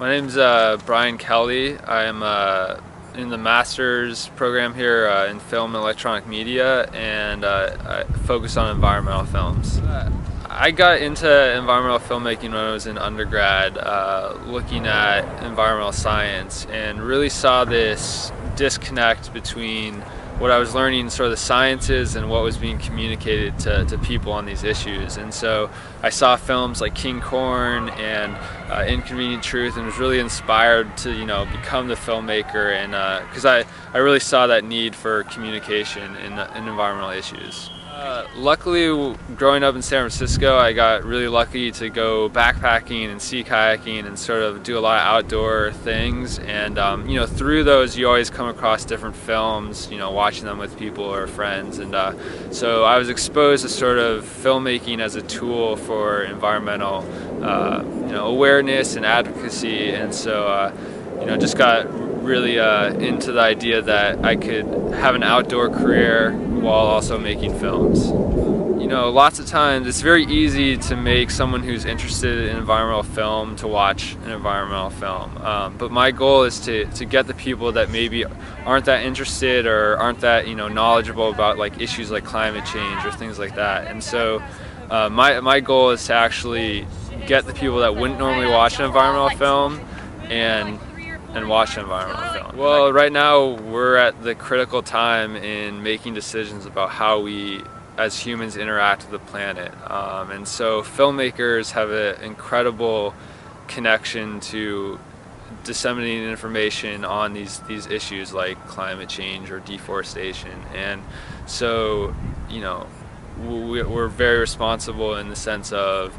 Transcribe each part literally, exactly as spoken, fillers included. My name's uh, Brian Kelly. I'm uh, in the master's program here uh, in Film and Electronic Media, and uh, I focus on environmental films. Uh, I got into environmental filmmaking when I was in undergrad, uh, looking at environmental science, and really saw this disconnect between what I was learning, sort of the sciences, and what was being communicated to, to people on these issues. And so I saw films like King Corn and uh, Inconvenient Truth, and was really inspired to, you know, become the filmmaker, and because uh, I, I really saw that need for communication in, the, in environmental issues. Uh, luckily, growing up in San Francisco, I got really lucky to go backpacking and sea kayaking and sort of do a lot of outdoor things. And um, you know, through those, you always come across different films, you know, watching them with people or friends. And uh, so I was exposed to sort of filmmaking as a tool for environmental, uh, you know, awareness and advocacy. And so, uh, you know, just got really uh, into the idea that I could have an outdoor career while also making films. You know, lots of times it's very easy to make someone who's interested in environmental film to watch an environmental film. Um, but my goal is to, to get the people that maybe aren't that interested or aren't that, you know, knowledgeable about like issues like climate change or things like that. And so uh, my, my goal is to actually get the people that wouldn't normally watch an environmental film and and watch an environmental film. Well, right now we're at the critical time in making decisions about how we as humans interact with the planet. Um, and so filmmakers have an incredible connection to disseminating information on these, these issues like climate change or deforestation. And so, you know, we're very responsible in the sense of,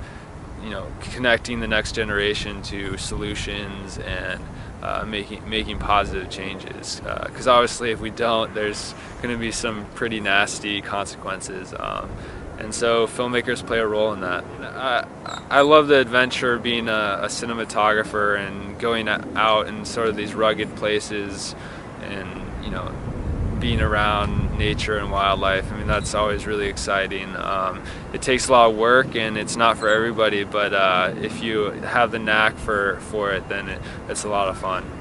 you know, connecting the next generation to solutions and Uh, making making positive changes, because uh, obviously if we don't, there's going to be some pretty nasty consequences, um, and so filmmakers play a role in that. I, I love the adventure of being a, a cinematographer and going out in sort of these rugged places and, you know, being around nature and wildlife. I mean, that's always really exciting. Um, it takes a lot of work and it's not for everybody, but uh, if you have the knack for, for it, then it, it's a lot of fun.